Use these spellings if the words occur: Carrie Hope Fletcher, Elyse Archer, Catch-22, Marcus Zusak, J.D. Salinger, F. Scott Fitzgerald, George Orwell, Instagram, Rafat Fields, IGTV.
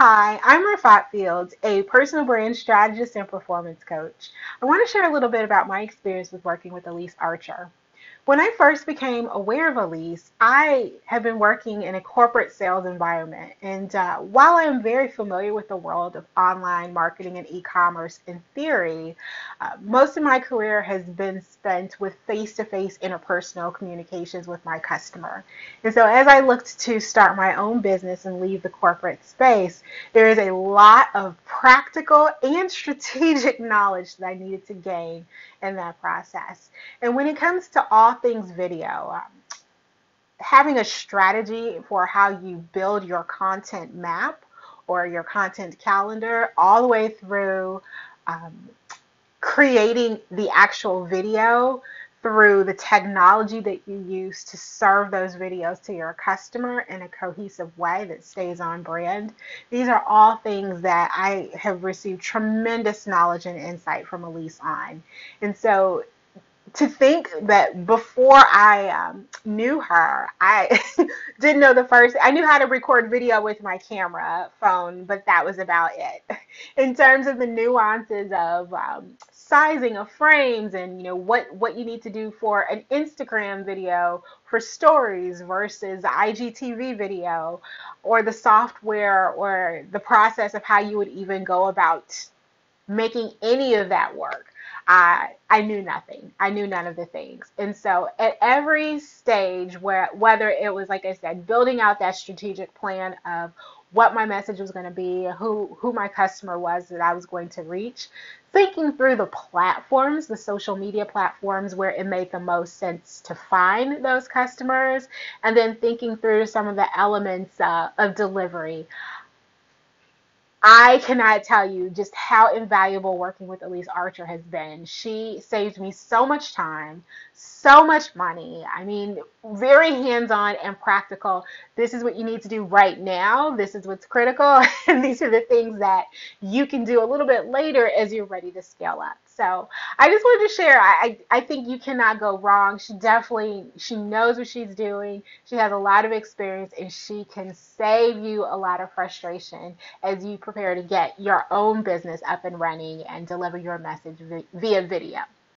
Hi, I'm Rafat Fields, a personal brand strategist and performance coach. I want to share a little bit about my experience with working with Elyse Archer. When I first became aware of Elyse, I had been working in a corporate sales environment. And while I am very familiar with the world of online marketing and e-commerce in theory, most of my career has been spent with face-to-face interpersonal communications with my customer. And so as I looked to start my own business and leave the corporate space, there is a lot of practical and strategic knowledge that I needed to gain in that process. And when it comes to all things video, having a strategy for how you build your content map or your content calendar all the way through creating the actual video through the technology that you use to serve those videos to your customer in a cohesive way that stays on brand. These are all things that I have received tremendous knowledge and insight from Elyse on. And so to think that before I knew her, I didn't know the first, I knew how to record video with my camera phone, but that was about it. In terms of the nuances of sizing of frames and, you know, what you need to do for an Instagram video for stories versus IGTV video, or the software or the process of how you would even go about making any of that work. I knew nothing. I knew none of the things. And so at every stage, whether it was, like I said, building out that strategic plan of what my message was going to be, who my customer was that I was going to reach, thinking through the platforms, the social media platforms where it made the most sense to find those customers, and then thinking through some of the elements of delivery. I cannot tell you just how invaluable working with Elyse Archer has been. She saved me so much time, so much money. I mean, very hands-on and practical. This is what you need to do right now. This is what's critical. And these are the things that you can do a little bit later as you're ready to scale up. So I just wanted to share, I think you cannot go wrong. She knows what she's doing. She has a lot of experience and she can save you a lot of frustration as you prepare to get your own business up and running and deliver your message via video.